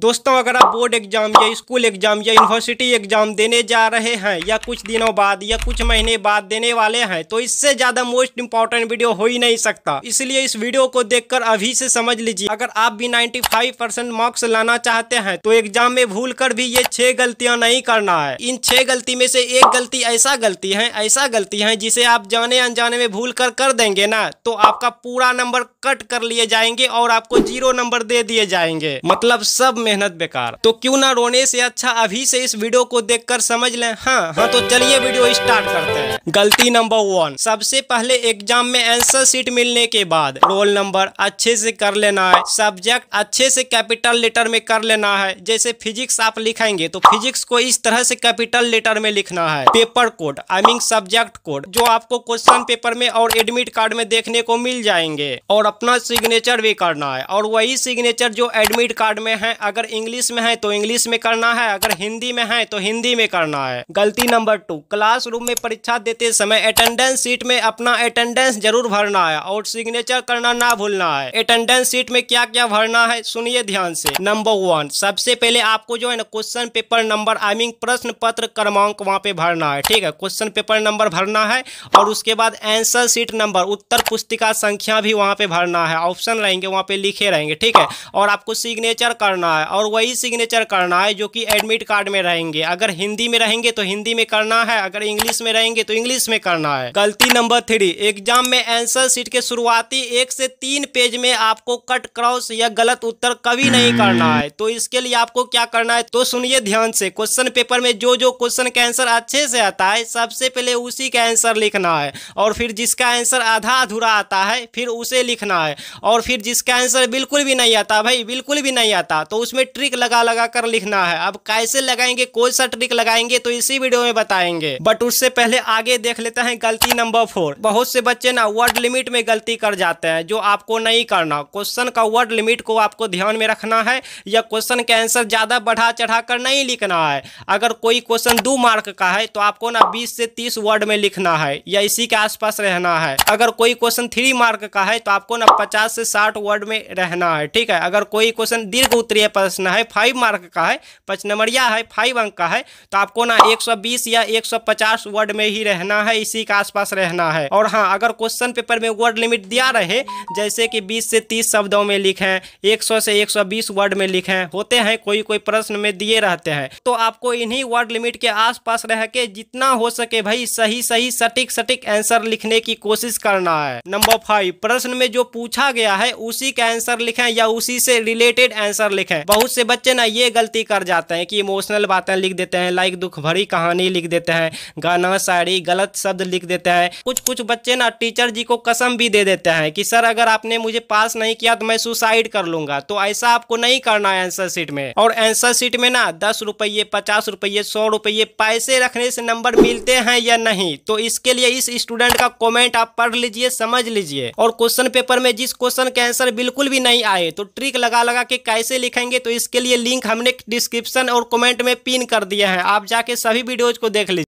दोस्तों, अगर आप बोर्ड एग्जाम या स्कूल एग्जाम या यूनिवर्सिटी एग्जाम देने जा रहे हैं या कुछ दिनों बाद या कुछ महीने बाद देने वाले हैं तो इससे ज्यादा मोस्ट इंपॉर्टेंट वीडियो हो ही नहीं सकता। इसलिए इस वीडियो को देखकर अभी से समझ लीजिए। अगर आप भी 95% मार्क्स लाना चाहते हैं तो एग्जाम में भूल कर भी ये 6 गलतियां नहीं करना है। इन 6 गलती में से एक गलती ऐसा गलती है जिसे आप जाने अनजाने में भूल कर देंगे ना, तो आपका पूरा नंबर कट कर लिए जाएंगे और आपको 0 नंबर दे दिए जाएंगे, मतलब सब मेहनत बेकार। तो क्यों ना रोने से अच्छा अभी से इस वीडियो को देखकर समझ लें। हाँ, तो चलिए वीडियो स्टार्ट करते हैं। गलती नंबर 1, सबसे पहले एग्जाम में आंसर शीट मिलने के बाद रोल नंबर अच्छे से कर लेना है, सब्जेक्ट अच्छे से कैपिटल लेटर में कर लेना है। जैसे फिजिक्स आप लिखेंगे तो फिजिक्स को इस तरह से कैपिटल लेटर में लिखना है। Paper code I mean subject code जो आपको क्वेश्चन पेपर में और एडमिट कार्ड में देखने को मिल जाएंगे, और अपना सिग्नेचर भी करना है। और वही सिग्नेचर जो एडमिट कार्ड में है, अगर इंग्लिश में है तो इंग्लिश में करना है, अगर हिंदी में है तो हिंदी में करना है। गलती नंबर 2, क्लासरूम में परीक्षा देते समय अटेंडेंस शीट में अपना अटेंडेंस जरूर भरना है और सिग्नेचर करना ना भूलना है। अटेंडेंस शीट में क्या क्या भरना है सुनिए ध्यान से। नंबर 1, सबसे पहले आपको जो है ना question paper number I mean प्रश्न पत्र क्रमांक वहाँ पे भरना है, ठीक है। क्वेश्चन पेपर नंबर भरना है और उसके बाद आंसर शीट नंबर उत्तर पुस्तिका संख्या भी वहाँ पे भरना है। ऑप्शन रहेंगे वहाँ पे लिखे रहेंगे, ठीक है। और आपको सिग्नेचर करना है और वही सिग्नेचर करना है जो कि एडमिट कार्ड में रहेंगे। अगर हिंदी में रहेंगे तो हिंदी में करना है, अगर इंग्लिश में रहेंगे तो इंग्लिश में करना है। गलती नंबर 3, एग्जाम में आंसर शीट के शुरुआती 1 से 3 पेज में आपको कट क्रॉस या गलत उत्तर कभी नहीं करना है। तो इसके लिए आपको क्या करना है तो सुनिए ध्यान से। क्वेश्चन पेपर में जो जो क्वेश्चन का आंसर अच्छे से आता है सबसे पहले उसी का आंसर लिखना है, और फिर जिसका आंसर आधा अधूरा आता है फिर उसे लिखना है, और फिर जिसका आंसर बिल्कुल भी नहीं आता, भाई बिल्कुल भी नहीं आता, तो उसमें ट्रिक लगा कर लिखना है। अब कैसे लगाएंगे, कौन सा ट्रिक लगाएंगे तो इसी वीडियो में बताएंगे, बट उससे पहले आगे देख लेते हैं। गलती नंबर 4, बहुत से बच्चे ना वर्ड लिमिट में गलती कर जाते हैं जो आपको नहीं करना। क्वेश्चन का वर्ड लिमिट को आपको ध्यान में रखना है, या क्वेश्चन का आंसर ज्यादा बढ़ा चढ़ा कर नहीं लिखना है। अगर कोई क्वेश्चन 2 मार्क का है तो आपको ना 20 से 30 वर्ड में लिखना है या इसी के आसपास रहना है। अगर कोई क्वेश्चन 3 मार्क का है तो आपको ना 50 से 60 वर्ड में रहना है, ठीक है। अगर कोई क्वेश्चन दीर्घ उत्तरीय प्रश्न है 5 मार्क का है, 5 नंबरिया है, 5 अंक का है, तो आपको ना 120 या 150 वर्ड में ही रहना है, इसी के आसपास रहना है। और हाँ, अगर क्वेश्चन पेपर में वर्ड लिमिट दिया रहे जैसे कि 20 से 30 शब्दों में लिखें, 100 से 120 वर्ड में लिखें, होते हैं कोई कोई प्रश्न में दिए रहते हैं, तो आपको इन्हीं वर्ड लिमिट के आसपास रह के जितना हो सके भाई सही सटीक आंसर लिखने की कोशिश करना है। नंबर 5, प्रश्न में जो पूछा गया है उसी का आंसर लिखें या उसी से रिलेटेड आंसर लिखें। बहुत से बच्चे ना ये गलती कर जाते हैं कि इमोशनल बातें लिख देते हैं, लाइक दुख भरी कहानी लिख देते हैं, गाना शायरी गलत शब्द लिख देते हैं। कुछ बच्चे ना टीचर जी को कसम भी दे देते हैं कि सर अगर आपने मुझे पास नहीं किया तो मैं सुसाइड कर लूंगा। तो ऐसा आपको नहीं करना है आंसर शीट में। और आंसर शीट में ना 10 रुपये, 50 रुपये, 100 रुपये पैसे रखने से नंबर मिलते हैं या नहीं, तो इसके लिए इस स्टूडेंट का कमेंट आप पढ़ लीजिए, समझ लीजिए। और क्वेश्चन पेपर में जिस क्वेश्चन का आंसर बिल्कुल भी नहीं आए तो ट्रिक लगा के कैसे लिखेंगे तो इसके लिए लिंक हमने डिस्क्रिप्शन और कमेंट में पिन कर दिया है, आप जाके सभी वीडियोज को देख लीजिए।